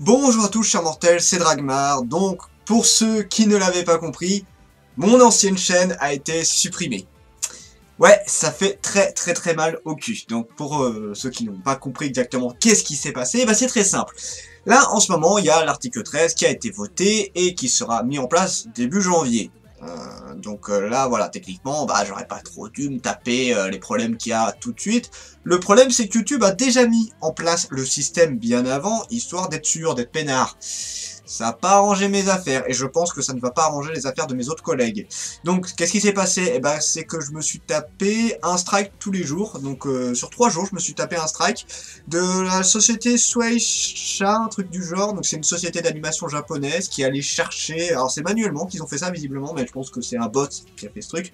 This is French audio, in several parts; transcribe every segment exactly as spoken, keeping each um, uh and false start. Bonjour à tous chers mortels, c'est Dragmare. Donc pour ceux qui ne l'avaient pas compris, mon ancienne chaîne a été supprimée. Ouais, ça fait très très très mal au cul. Donc pour euh, ceux qui n'ont pas compris exactement qu'est-ce qui s'est passé, bah c'est très simple. Là en ce moment il y a l'article treize qui a été voté et qui sera mis en place début janvier. Euh, donc euh, là voilà, techniquement bah j'aurais pas trop dû me taper euh, les problèmes qu'il y a tout de suite. Le problème c'est que YouTube a déjà mis en place le système bien avant, histoire d'être sûr, d'être peinard. Ça n'a pas arrangé mes affaires et je pense que ça ne va pas arranger les affaires de mes autres collègues. Donc qu'est-ce qui s'est passé? Eh ben c'est que je me suis tapé un strike tous les jours. Donc euh, sur trois jours je me suis tapé un strike de la société Swaisha, un truc du genre. Donc c'est une société d'animation japonaise qui allait chercher, alors c'est manuellement qu'ils ont fait ça visiblement, mais je pense que c'est un bot qui a fait ce truc,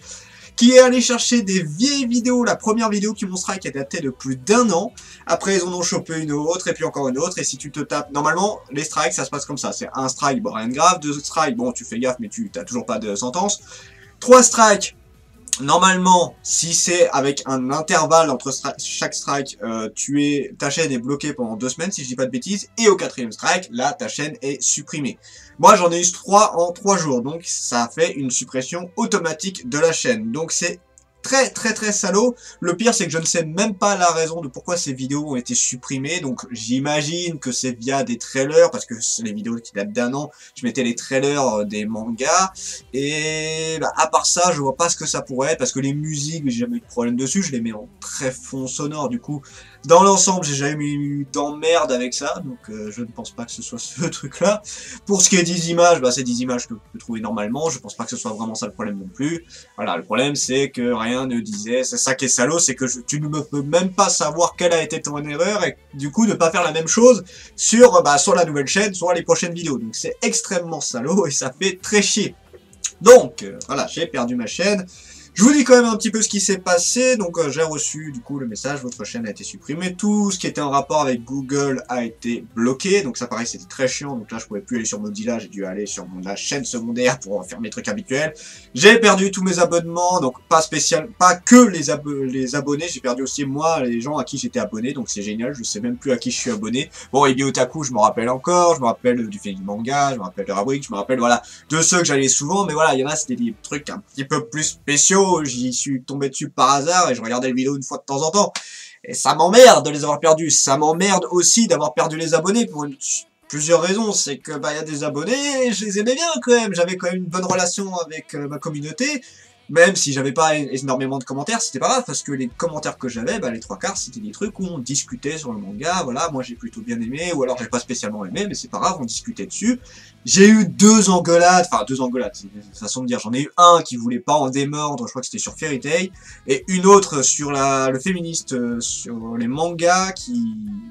qui est allé chercher des vieilles vidéos. La première vidéo qui montra qui est datée de plus d'un an. Après, ils en ont chopé une autre, et puis encore une autre, et si tu te tapes... Normalement, les strikes, ça se passe comme ça. C'est un strike, bon, rien de grave. Deux strikes, bon, tu fais gaffe, mais tu t'as toujours pas de sentence. Trois strikes, normalement, si c'est avec un intervalle entre stri chaque strike, euh, tu es, ta chaîne est bloquée pendant deux semaines, si je dis pas de bêtises, et au quatrième strike, là, ta chaîne est supprimée. Moi, j'en ai eu trois en trois jours, donc ça fait une suppression automatique de la chaîne. Donc, c'est très, très, très salaud. Le pire, c'est que je ne sais même pas la raison de pourquoi ces vidéos ont été supprimées. Donc, j'imagine que c'est via des trailers, parce que les vidéos qui datent d'un an, je mettais les trailers des mangas. Et bah, à part ça, je vois pas ce que ça pourrait être, parce que les musiques, j'ai jamais eu de problème dessus. Je les mets en très fond sonore. Du coup, dans l'ensemble, j'ai jamais eu d'emmerde avec ça. Donc, euh, je ne pense pas que ce soit ce truc-là. Pour ce qui est des images, bah, c'est des images que vous pouvez trouver normalement. Je pense pas que ce soit vraiment ça le problème non plus. Voilà, le problème, c'est que rien ne disait, c'est ça qui est salaud, c'est que je, tu ne peux même pas savoir quelle a été ton erreur et du coup ne pas faire la même chose sur bah, soit la nouvelle chaîne, soit les prochaines vidéos. Donc c'est extrêmement salaud et ça fait très chier. Donc euh, voilà, j'ai perdu ma chaîne. Je vous dis quand même un petit peu ce qui s'est passé. Donc euh, j'ai reçu du coup le message, votre chaîne a été supprimée, tout ce qui était en rapport avec Google a été bloqué. Donc ça pareil, c'était très chiant, donc là je pouvais plus aller sur Mozilla, j'ai dû aller sur mon, la chaîne secondaire pour faire mes trucs habituels. J'ai perdu tous mes abonnements, donc pas spécial, pas que les, ab les abonnés, j'ai perdu aussi moi les gens à qui j'étais abonné, donc c'est génial, je sais même plus à qui je suis abonné. Bon, et bien Otaku, je m'en rappelle encore, je me rappelle du film manga, je me rappelle de Rabrick, je me rappelle voilà de ceux que j'allais souvent, mais voilà, il y en a c'était des trucs un petit peu plus spéciaux. J'y suis tombé dessus par hasard et je regardais les vidéos une fois de temps en temps. Et ça m'emmerde de les avoir perdus. Ça m'emmerde aussi d'avoir perdu les abonnés pour une... plusieurs raisons. C'est que bah, y a des abonnés, je les aimais bien quand même. J'avais quand même une bonne relation avec euh, ma communauté. Même si j'avais pas énormément de commentaires, c'était pas grave parce que les commentaires que j'avais, bah, les trois quarts, c'était des trucs où on discutait sur le manga. Voilà, moi j'ai plutôt bien aimé, ou alors j'ai pas spécialement aimé, mais c'est pas grave, on discutait dessus. J'ai eu deux engueulades, enfin deux engueulades, c'est une façon de dire. J'en ai eu un qui voulait pas en démordre, je crois que c'était sur Fairy Tail, et une autre sur la, le féministe, euh, sur les mangas qui,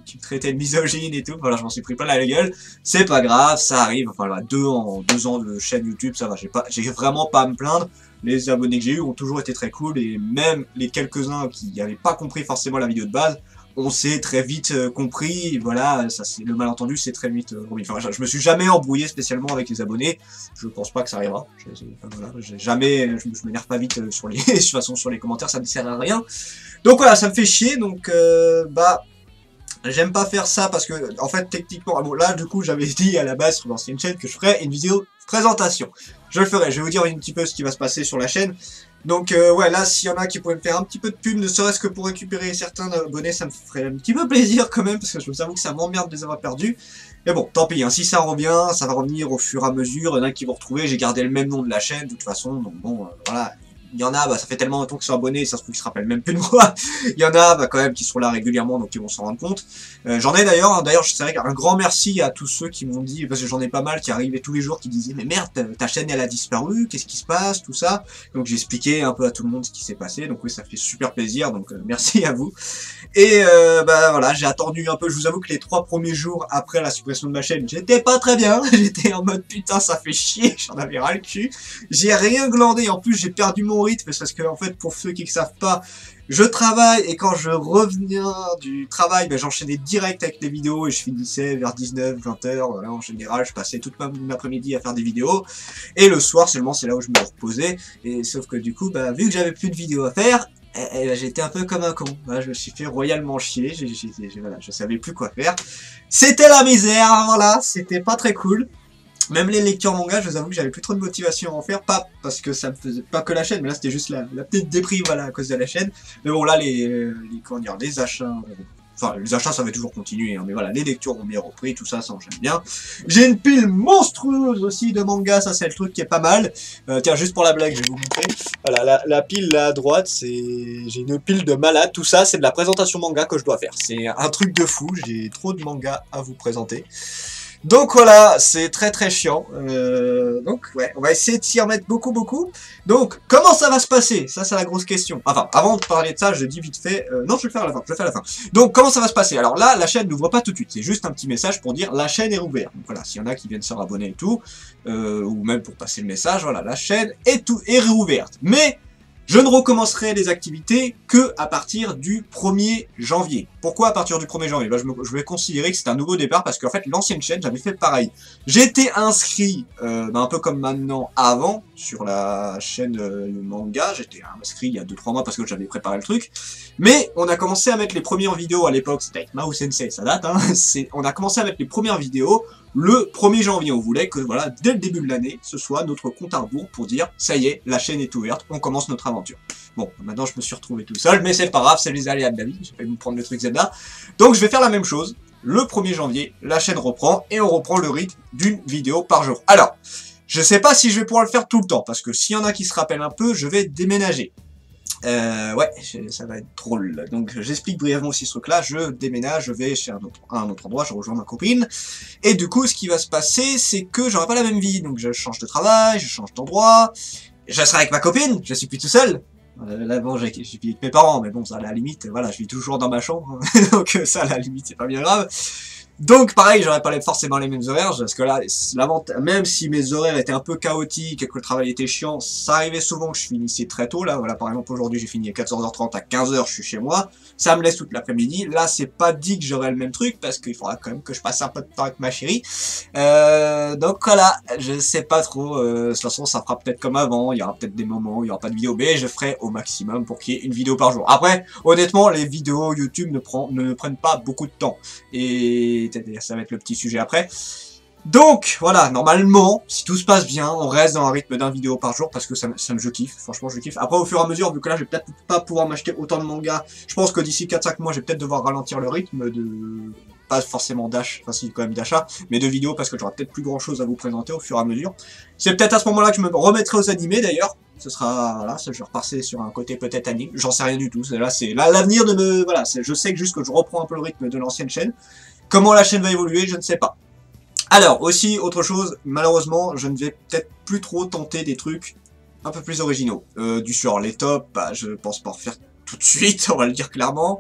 qui me traitait de misogyne et tout. Voilà, je m'en suis pris plein la gueule. C'est pas grave, ça arrive. Enfin, voilà, deux en deux ans de chaîne YouTube, ça va, j'ai pas, j'ai vraiment pas à me plaindre. Les abonnés que j'ai eu ont toujours été très cool et même les quelques-uns qui n'avaient pas compris forcément la vidéo de base, on s'est très vite euh, compris. Et voilà, ça c'est le malentendu, c'est très vite euh, enfin, je, je me suis jamais embrouillé spécialement avec les abonnés. Je pense pas que ça arrivera. Je, je, voilà, jamais, je, je m'énerve pas vite euh, sur les, de toute façon sur les commentaires, ça ne sert à rien. Donc voilà, ça me fait chier. Donc euh, bah. J'aime pas faire ça parce que, en fait, techniquement, bon, là, du coup, j'avais dit à la base sur l'ancienne chaîne que je ferais une vidéo présentation. Je le ferai, je vais vous dire un petit peu ce qui va se passer sur la chaîne. Donc, euh, ouais, là, s'il y en a qui pourraient me faire un petit peu de pub, ne serait-ce que pour récupérer certains abonnés, ça me ferait un petit peu plaisir quand même, parce que je vous avoue que ça m'emmerde de les avoir perdus. Mais bon, tant pis, hein, si ça revient, ça va revenir au fur et à mesure. Il y en a qui vont retrouver, j'ai gardé le même nom de la chaîne, de toute façon, donc bon, euh, voilà. Il y en a, bah, ça fait tellement longtemps qu'ils sont abonnés, ça se trouve qu'ils se rappellent même plus de moi. Il y en a, bah, quand même, qui sont là régulièrement, donc ils vont s'en rendre compte. Euh, j'en ai d'ailleurs, hein, d'ailleurs, c'est vrai qu'un grand merci à tous ceux qui m'ont dit, parce que j'en ai pas mal qui arrivaient tous les jours, qui disaient, mais merde, ta chaîne, elle a disparu, qu'est-ce qui se passe, tout ça. Donc j'ai expliqué un peu à tout le monde ce qui s'est passé, donc oui, ça fait super plaisir, donc euh, merci à vous. Et, euh, bah, voilà, j'ai attendu un peu, je vous avoue que les trois premiers jours après la suppression de ma chaîne, j'étais pas très bien, j'étais en mode, putain, ça fait chier, j'en avais ras le cul. J'ai rien glandé, en plus, j'ai perdu mon rythme, parce que en fait pour ceux qui ne savent pas, je travaille et quand je reviens du travail, ben, j'enchaînais direct avec les vidéos et je finissais vers dix-neuf, vingt heures, voilà, en général je passais toute ma, ma après-midi à faire des vidéos et le soir seulement c'est là où je me reposais, et sauf que du coup bah, vu que j'avais plus de vidéos à faire, eh, eh, j'étais un peu comme un con. Voilà, je me suis fait royalement chier. J'ai, j'ai, j'ai, voilà, je savais plus quoi faire. C'était la misère, voilà. C'était pas très cool. Même les lectures manga, je vous avoue que j'avais plus trop de motivation à en faire, pas parce que ça me faisait pas que la chaîne, mais là c'était juste la, la petite déprime, voilà, à cause de la chaîne. Mais bon, là les, euh, les comment dire, les achats, enfin les achats ça va toujours continuer, hein, mais voilà, les lectures ont bien repris, tout ça, ça j'aime bien. J'ai une pile monstrueuse aussi de manga, ça c'est le truc qui est pas mal. Euh, tiens, juste pour la blague, je vais vous montrer. Voilà, la, la pile là à droite, c'est, j'ai une pile de malade, tout ça, c'est de la présentation manga que je dois faire. C'est un truc de fou, j'ai trop de mangas à vous présenter. Donc voilà, c'est très très chiant, euh, donc ouais, on va essayer de s'y remettre beaucoup beaucoup. Donc, comment ça va se passer? Ça c'est la grosse question. Enfin, avant de parler de ça, je dis vite fait, euh, non je vais le faire à la fin, je vais le faire à la fin. Donc comment ça va se passer? Alors là, la chaîne n'ouvre pas tout de suite, c'est juste un petit message pour dire la chaîne est rouverte. Donc voilà, s'il y en a qui viennent se rabonner et tout, euh, ou même pour passer le message, voilà, la chaîne est, tout, est rouverte. Mais, je ne recommencerai les activités que à partir du premier janvier. Pourquoi à partir du premier janvier? ben je, me, je vais considérer que c'est un nouveau départ parce qu'en fait, l'ancienne chaîne, j'avais fait pareil. J'étais inscrit, euh, ben un peu comme maintenant avant, sur la chaîne euh, manga. J'étais inscrit il y a deux trois mois parce que j'avais préparé le truc. Mais on a commencé à mettre les premières vidéos à l'époque. C'était avec Maou-sensei, ça date. Hein, on a commencé à mettre les premières vidéos le premier janvier, on voulait que voilà, dès le début de l'année, ce soit notre compte à rebours pour dire ça y est, la chaîne est ouverte, on commence notre aventure. Bon, maintenant je me suis retrouvé tout seul, mais c'est pas grave, c'est les aléas de la vie, j'ai failli me prendre le truc Zelda. Donc je vais faire la même chose, le premier janvier, la chaîne reprend et on reprend le rythme d'une vidéo par jour. Alors, je sais pas si je vais pouvoir le faire tout le temps, parce que s'il y en a qui se rappellent un peu, je vais déménager. Euh, ouais, ça va être drôle. Donc j'explique brièvement aussi ce truc-là. Je déménage, je vais chez un autre, un autre endroit, je rejoins ma copine. Et du coup, ce qui va se passer, c'est que j'aurai pas la même vie. Donc je change de travail, je change d'endroit. Je serai avec ma copine, je suis plus tout seul. Euh, là, bon, j'ai vis avec mes parents, mais bon, ça à la limite, voilà, je vis toujours dans ma chambre. Donc ça, à la limite, c'est pas bien grave. Donc pareil, j'aurais pas forcément les mêmes horaires, parce que là, même si mes horaires étaient un peu chaotiques et que le travail était chiant, ça arrivait souvent que je finissais très tôt, là, voilà, par exemple aujourd'hui j'ai fini à quatorze heures trente, à quinze heures je suis chez moi, ça me laisse toute l'après-midi, là c'est pas dit que j'aurai le même truc, parce qu'il faudra quand même que je passe un peu de temps avec ma chérie, euh, donc voilà, je sais pas trop, euh, de toute façon ça fera peut-être comme avant, il y aura peut-être des moments où il y aura pas de vidéo, mais je ferai au maximum pour qu'il y ait une vidéo par jour. Après, honnêtement, les vidéos YouTube ne, prend, ne prennent pas beaucoup de temps, et ça va être le petit sujet après. Donc voilà, normalement, si tout se passe bien, on reste dans un rythme d'un vidéo par jour parce que ça, ça me je kiffe, franchement je kiffe. Après au fur et à mesure, vu que là je vais peut-être pas pouvoir m'acheter autant de mangas, je pense que d'ici quatre cinq mois je vais peut-être devoir ralentir le rythme de... Pas forcément d'achat, enfin si quand même d'achat, mais de vidéos parce que j'aurai peut-être plus grand chose à vous présenter au fur et à mesure. C'est peut-être à ce moment-là que je me remettrai aux animés d'ailleurs. Ce sera, voilà, je vais repasser sur un côté peut-être anime, j'en sais rien du tout. Là c'est l'avenir de me... Voilà, je sais que juste que je reprends un peu le rythme de l'ancienne chaîne. Comment la chaîne va évoluer, je ne sais pas. Alors, aussi, autre chose, malheureusement, je ne vais peut-être plus trop tenter des trucs un peu plus originaux. Euh, du sur les tops, bah, je pense pas en faire tout de suite, on va le dire clairement.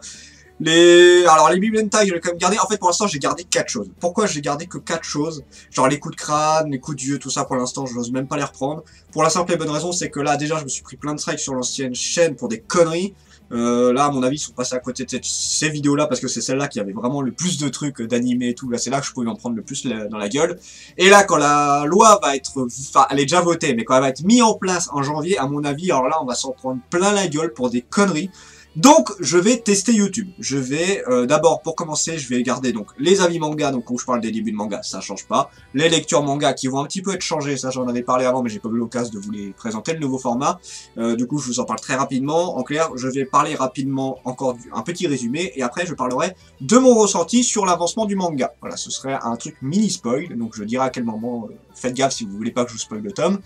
Les... Alors, les bibliothèques, je vais quand même garder. En fait, pour l'instant, j'ai gardé quatre choses. Pourquoi j'ai gardé que quatre choses? Genre les coups de crâne, les coups d'yeux, tout ça, pour l'instant, je n'ose même pas les reprendre. Pour la simple et bonne raison, c'est que là, déjà, je me suis pris plein de strikes sur l'ancienne chaîne pour des conneries. Euh, là, à mon avis, ils sont passés à côté de cette, ces vidéos-là parce que c'est celle-là qui avait vraiment le plus de trucs d'animés et tout. Là, c'est là que je pouvais en prendre le plus la, dans la gueule. Et là, quand la loi va être, enfin, elle est déjà votée, mais quand elle va être mise en place en janvier, à mon avis, alors là, on va s'en prendre plein la gueule pour des conneries. Donc, je vais tester YouTube. Je vais, euh, d'abord, pour commencer, je vais garder donc les avis manga, donc où je parle des débuts de manga, ça change pas. Les lectures manga qui vont un petit peu être changées, ça j'en avais parlé avant, mais j'ai pas eu l'occasion de vous les présenter, le nouveau format. Euh, du coup, je vous en parle très rapidement. En clair, je vais parler rapidement encore du, un petit résumé, et après, je parlerai de mon ressenti sur l'avancement du manga. Voilà, ce serait un truc mini-spoil, donc je dirai à quel moment, euh, faites gaffe si vous voulez pas que je vous spoil le tome.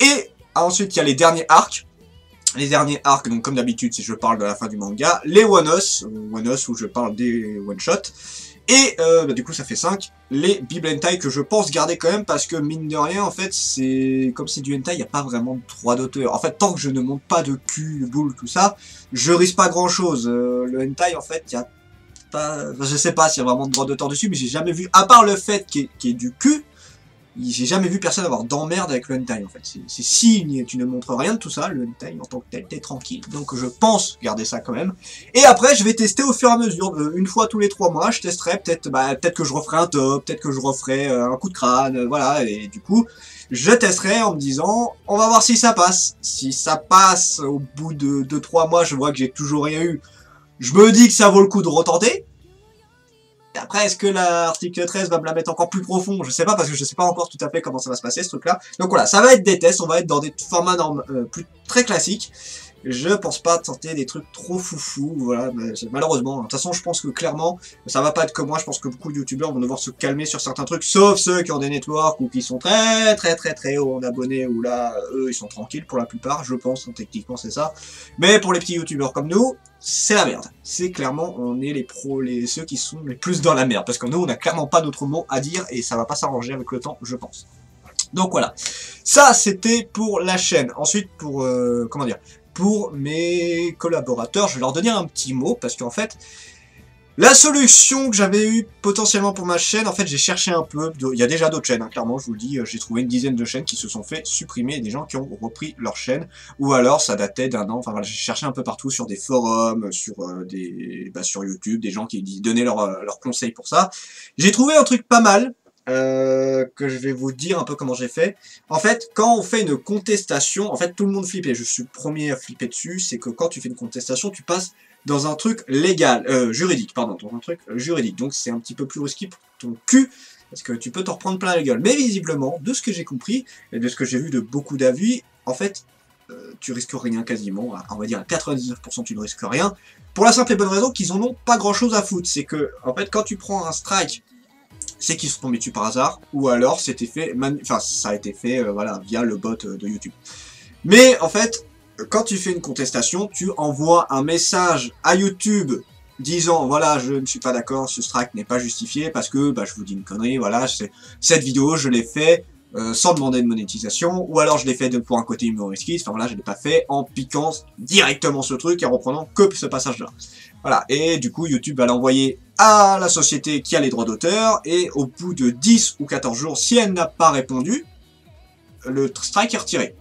Et ensuite, il y a les derniers arcs. Les derniers arcs, donc comme d'habitude, si je parle de la fin du manga, les one-offs, one-offs où je parle des one-shots, et euh, bah, du coup ça fait cinq, les biblentai que je pense garder quand même, parce que mine de rien, en fait, c'est comme si du hentai, il n'y a pas vraiment de droit d'auteur. En fait, tant que je ne monte pas de cul, de boule, tout ça, je risque pas grand-chose. Euh, le hentai, en fait, il n'y a pas... Enfin, je sais pas s'il y a vraiment de droit d'auteur dessus, mais j'ai jamais vu, à part le fait qu'il y ait, qu'il y ait du cul, J'ai jamais vu personne avoir d'emmerde avec le hentai en fait. C'est si tu ne montres rien de tout ça, le hentai en tant que tel, t'es tranquille. Donc je pense garder ça quand même. Et après je vais tester au fur et à mesure. Euh, une fois tous les trois mois, je testerai peut-être bah, peut-être que je referai un top, peut-être que je referai euh, un coup de crâne, euh, voilà. Et du coup, je testerai en me disant, on va voir si ça passe. Si ça passe au bout de deux trois mois, je vois que j'ai toujours rien eu. Je me dis que ça vaut le coup de retenter. Après, est-ce que l'article treize va me la mettre encore plus profond? Je sais pas, parce que je sais pas encore tout à fait comment ça va se passer, ce truc-là. Donc voilà, ça va être des tests, on va être dans des formats normes, euh, plus très classiques. Je pense pas tenter des trucs trop foufou, voilà, malheureusement. De toute façon, je pense que clairement, ça va pas être comme moi, je pense que beaucoup de youtubeurs vont devoir se calmer sur certains trucs, sauf ceux qui ont des networks ou qui sont très très très très hauts en abonnés, ou là, eux, ils sont tranquilles pour la plupart, je pense, donc, techniquement c'est ça. Mais pour les petits youtubeurs comme nous, c'est la merde. C'est clairement, on est les pros, les, ceux qui sont les plus dans la merde, parce que nous, on n'a clairement pas d'autres mots à dire, et ça va pas s'arranger avec le temps, je pense. Donc voilà, ça c'était pour la chaîne. Ensuite, pour, euh, comment dire... Pour mes collaborateurs, je vais leur donner un petit mot, parce qu'en fait, la solution que j'avais eue potentiellement pour ma chaîne, en fait, j'ai cherché un peu, il y a déjà d'autres chaînes, hein, clairement, je vous le dis, j'ai trouvé une dizaine de chaînes qui se sont fait supprimer, des gens qui ont repris leur chaîne, ou alors ça datait d'un an, enfin voilà, j'ai cherché un peu partout sur des forums, sur, euh, des, bah, sur YouTube, des gens qui donnaient leurs euh, leur conseils pour ça. J'ai trouvé un truc pas mal, Euh, que je vais vous dire un peu comment j'ai fait. En fait, quand on fait une contestation, en fait tout le monde flippe, et je suis le premier à flipper dessus, c'est que quand tu fais une contestation, tu passes dans un truc légal, euh, juridique, pardon, dans un truc juridique, donc c'est un petit peu plus risqué pour ton cul, parce que tu peux t'en reprendre plein la gueule. Mais visiblement, de ce que j'ai compris, et de ce que j'ai vu de beaucoup d'avis, en fait, euh, tu risques rien quasiment, à, on va dire à quatre-vingt-dix-neuf pour cent tu ne risques rien, pour la simple et bonne raison qu'ils en ont pas grand chose à foutre, c'est que, en fait, quand tu prends un strike, c'est qu'ils sont tombés dessus par hasard, ou alors c'était fait, enfin ça a été fait euh, voilà, via le bot euh, de YouTube. Mais en fait, quand tu fais une contestation, tu envoies un message à YouTube disant voilà, je ne suis pas d'accord, ce strike n'est pas justifié parce que bah, je vous dis une connerie, voilà, cette vidéo je l'ai fait euh, sans demander de monétisation, ou alors je l'ai fait de, pour un côté humoristique, enfin voilà, je l'ai pas fait en piquant directement ce truc et en reprenant que ce passage-là. Voilà, et du coup YouTube va l'envoyer à la société qui a les droits d'auteur, et au bout de dix ou quatorze jours, si elle n'a pas répondu, le strike est retiré.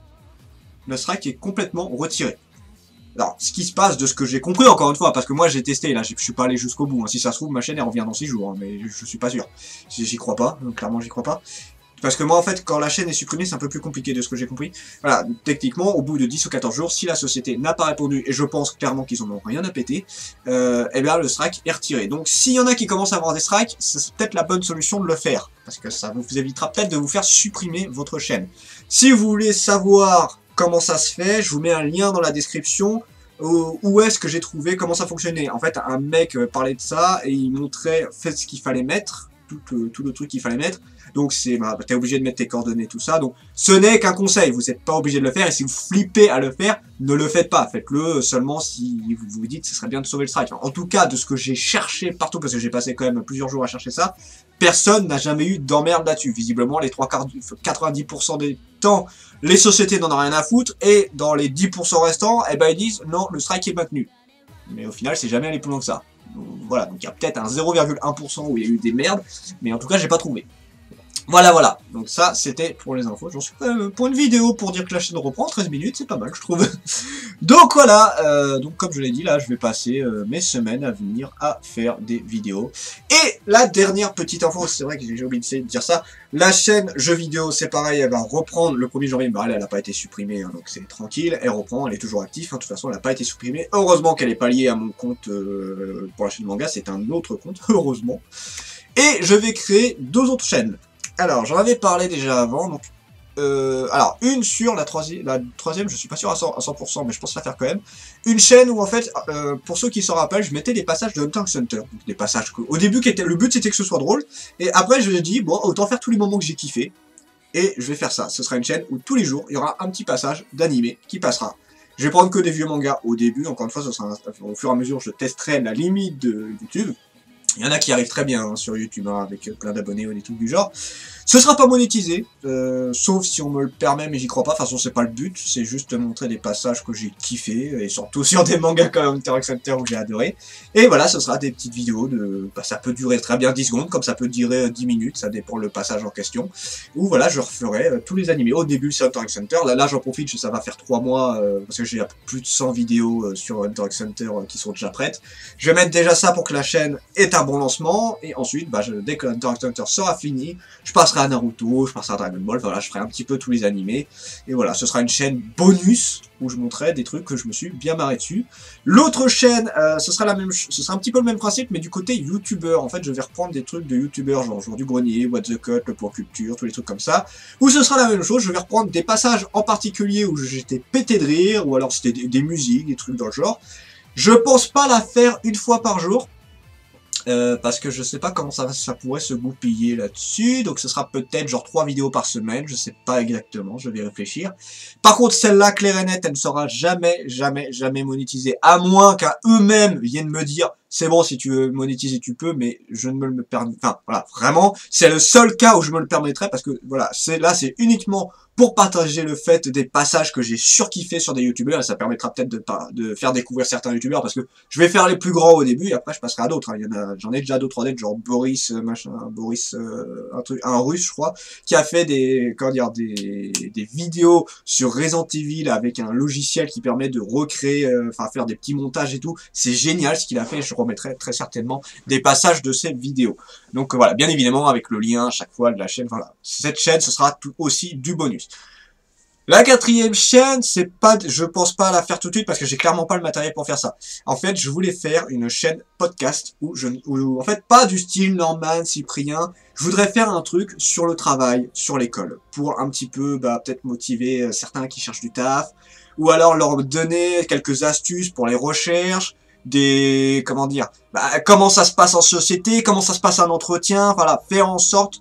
Le strike est complètement retiré. Alors, ce qui se passe de ce que j'ai compris, encore une fois, parce que moi j'ai testé, là je suis pas allé jusqu'au bout, hein. Si ça se trouve, ma chaîne elle revient dans six jours, hein, mais je suis pas sûr. J'y crois pas, donc clairement j'y crois pas. Parce que moi en fait, quand la chaîne est supprimée, c'est un peu plus compliqué de ce que j'ai compris. Voilà, techniquement, au bout de dix ou quatorze jours, si la société n'a pas répondu, et je pense clairement qu'ils en ont rien à péter, euh, eh bien le strike est retiré. Donc s'il y en a qui commencent à avoir des strikes, c'est peut-être la bonne solution de le faire. Parce que ça vous évitera peut-être de vous faire supprimer votre chaîne. Si vous voulez savoir comment ça se fait, je vous mets un lien dans la description. Où est-ce que j'ai trouvé, comment ça fonctionnait. En fait, un mec parlait de ça, et il montrait fait ce qu'il fallait mettre. Tout, euh, tout le truc qu'il fallait mettre, donc c'est bah, t'es obligé de mettre tes coordonnées, tout ça, donc ce n'est qu'un conseil, vous n'êtes pas obligé de le faire, et si vous flippez à le faire, ne le faites pas, faites-le seulement si vous vous dites ce serait bien de sauver le strike. Enfin, en tout cas, de ce que j'ai cherché partout, parce que j'ai passé quand même plusieurs jours à chercher ça, personne n'a jamais eu d'emmerde là-dessus. Visiblement, les trois quarts, quatre-vingt-dix pour cent des temps, les sociétés n'en ont rien à foutre, et dans les dix pour cent restants, eh ben, ils disent non, le strike est maintenu. Mais au final, c'est jamais allé plus loin que ça. Voilà, donc il y a peut-être un zéro virgule un pour cent où il y a eu des merdes, mais en tout cas j'ai pas trouvé. Voilà, voilà, donc ça c'était pour les infos. J'en suis euh, pour une vidéo pour dire que la chaîne reprend, treize minutes, c'est pas mal je trouve. Donc voilà, euh, donc comme je l'ai dit là, je vais passer euh, mes semaines à venir à faire des vidéos. Et la dernière petite info, c'est vrai que j'ai oublié de dire ça, la chaîne jeux vidéo c'est pareil, elle va reprendre le premier janvier, bah, elle n'a pas été supprimée, hein, donc c'est tranquille, elle reprend, elle est toujours active, hein, de toute façon elle n'a pas été supprimée. Heureusement qu'elle n'est pas liée à mon compte euh, pour la chaîne manga, c'est un autre compte, heureusement. Et je vais créer deux autres chaînes. Alors, j'en avais parlé déjà avant, donc, euh, alors, une sur la troisième, la troisième, je suis pas sûr à cent pour cent, mais je pense la faire quand même, une chaîne où, en fait, euh, pour ceux qui s'en rappellent, je mettais des passages de Hunter x Hunter, donc des passages que, au début, qui étaient, le but, c'était que ce soit drôle, et après, je me dis, bon, autant faire tous les moments que j'ai kiffé, et je vais faire ça, ce sera une chaîne où, tous les jours, il y aura un petit passage d'animé qui passera. Je vais prendre que des vieux mangas au début, encore une fois, ce sera un, au fur et à mesure, je testerai la limite de YouTube. Il y en a qui arrivent très bien hein, sur YouTube, hein, avec plein d'abonnés et tout du genre. Ce sera pas monétisé, euh, sauf si on me le permet, mais j'y crois pas. De toute façon, c'est pas le but, c'est juste montrer des passages que j'ai kiffé, et surtout sur des mangas comme Hunter x Hunter où j'ai adoré. Et voilà, ce sera des petites vidéos, de, bah, ça peut durer très bien dix secondes, comme ça peut durer dix minutes, ça dépend le passage en question. Où voilà, je referai euh, tous les animés. Au début, c'est Hunter x Hunter, là, là j'en profite, ça va faire trois mois, euh, parce que j'ai plus de cent vidéos euh, sur Hunter x Hunter euh, qui sont déjà prêtes. Je vais mettre déjà ça pour que la chaîne ait un bon lancement, et ensuite, bah, je, dès que Hunter x Hunter sera fini, je passerai à Naruto, je passerai à Dragon Ball, voilà, je ferai un petit peu tous les animés, et voilà, ce sera une chaîne bonus, où je montrerai des trucs que je me suis bien marré dessus. L'autre chaîne, euh, ce sera la même, ce sera un petit peu le même principe, mais du côté youtubeur, en fait, je vais reprendre des trucs de youtubeur, genre Jour du Grenier, What the Cut, Le Point Culture, tous les trucs comme ça, où ce sera la même chose, je vais reprendre des passages en particulier où j'étais pété de rire, ou alors c'était des, des musiques, des trucs dans le genre. Je pense pas la faire une fois par jour, Euh, parce que je sais pas comment ça, ça pourrait se goupiller là-dessus, donc ce sera peut-être genre trois vidéos par semaine, je sais pas exactement, je vais réfléchir. Par contre celle-là, claire et nette, elle ne sera jamais, jamais, jamais monétisée, à moins qu'à eux-mêmes viennent me dire « c'est bon, si tu veux monétiser, tu peux, mais je ne me le permets pas ». Enfin, voilà, vraiment, c'est le seul cas où je me le permettrai, parce que voilà, c'est là, c'est uniquement pour partager le fait des passages que j'ai surkiffé sur des youtubeurs, et ça permettra peut-être de, de faire découvrir certains youtubeurs, parce que je vais faire les plus grands au début, et après je passerai à d'autres, hein. J'en ai déjà d'autres en tête, genre Boris, machin, Boris, euh, un truc, un russe, je crois, qui a fait des, comment dire, des, des vidéos sur Resident Evil avec un logiciel qui permet de recréer, enfin euh, faire des petits montages et tout, c'est génial ce qu'il a fait, je remettrai très certainement des passages de ces vidéos. Donc euh, voilà, bien évidemment, avec le lien à chaque fois de la chaîne, voilà, cette chaîne, ce sera tout aussi du bonus. La quatrième chaîne, c'est pas, je pense pas la faire tout de suite parce que j'ai clairement pas le matériel pour faire ça. En fait, je voulais faire une chaîne podcast où je, où, en fait, pas du style Norman, Cyprien. Je voudrais faire un truc sur le travail, sur l'école, pour un petit peu, bah, peut-être motiver certains qui cherchent du taf, ou alors leur donner quelques astuces pour les recherches. Des, comment dire, bah, comment ça se passe en société, comment ça se passe un entretien. Voilà, faire en sorte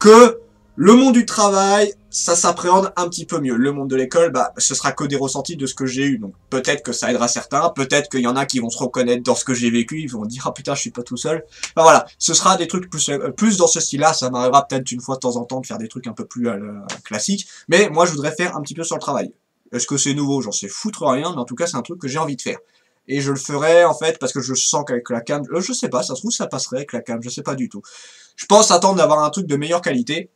que le monde du travail, ça s'appréhende un petit peu mieux. Le monde de l'école, bah, ce sera que des ressentis de ce que j'ai eu. Donc peut-être que ça aidera certains, peut-être qu'il y en a qui vont se reconnaître dans ce que j'ai vécu, ils vont dire « Ah putain, je suis pas tout seul ». Enfin voilà, ce sera des trucs plus, plus dans ce style-là, ça m'arrivera peut-être une fois de temps en temps de faire des trucs un peu plus euh, classiques, mais moi je voudrais faire un petit peu sur le travail. Est-ce que c'est nouveau? J'en sais foutre rien, mais en tout cas c'est un truc que j'ai envie de faire. Et je le ferai, en fait, parce que je sens qu'avec la cam, euh, je sais pas, ça se trouve, ça passerait avec la cam, je sais pas du tout. Je pense attendre d'avoir un truc de meilleure qualité.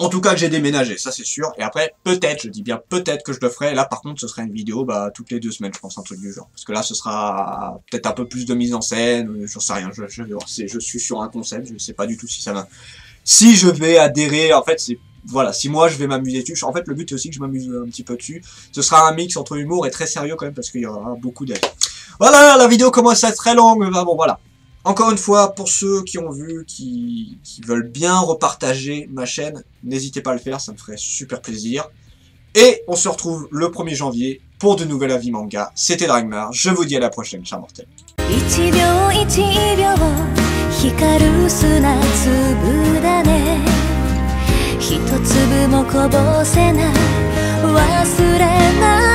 En tout cas, que j'ai déménagé, ça c'est sûr. Et après, peut-être, je dis bien peut-être que je le ferai. Là, par contre, ce serait une vidéo, bah, toutes les deux semaines, je pense, un truc du genre. Parce que là, ce sera peut-être un peu plus de mise en scène, j'en sais rien. Je, je, je suis sur un concept, je sais pas du tout si ça va. Si je vais adhérer, en fait, c'est... Voilà, si moi je vais m'amuser dessus, en fait le but c'est aussi que je m'amuse un petit peu dessus, ce sera un mix entre humour et très sérieux quand même parce qu'il y aura beaucoup d'avis. Voilà, la vidéo commence à être très longue, mais bon voilà. Encore une fois, pour ceux qui ont vu, qui, qui veulent bien repartager ma chaîne, n'hésitez pas à le faire, ça me ferait super plaisir. Et on se retrouve le premier janvier pour de nouveaux avis manga. C'était Dragmare, je vous dis à la prochaine, chers mortels.一粒もこぼせない忘れない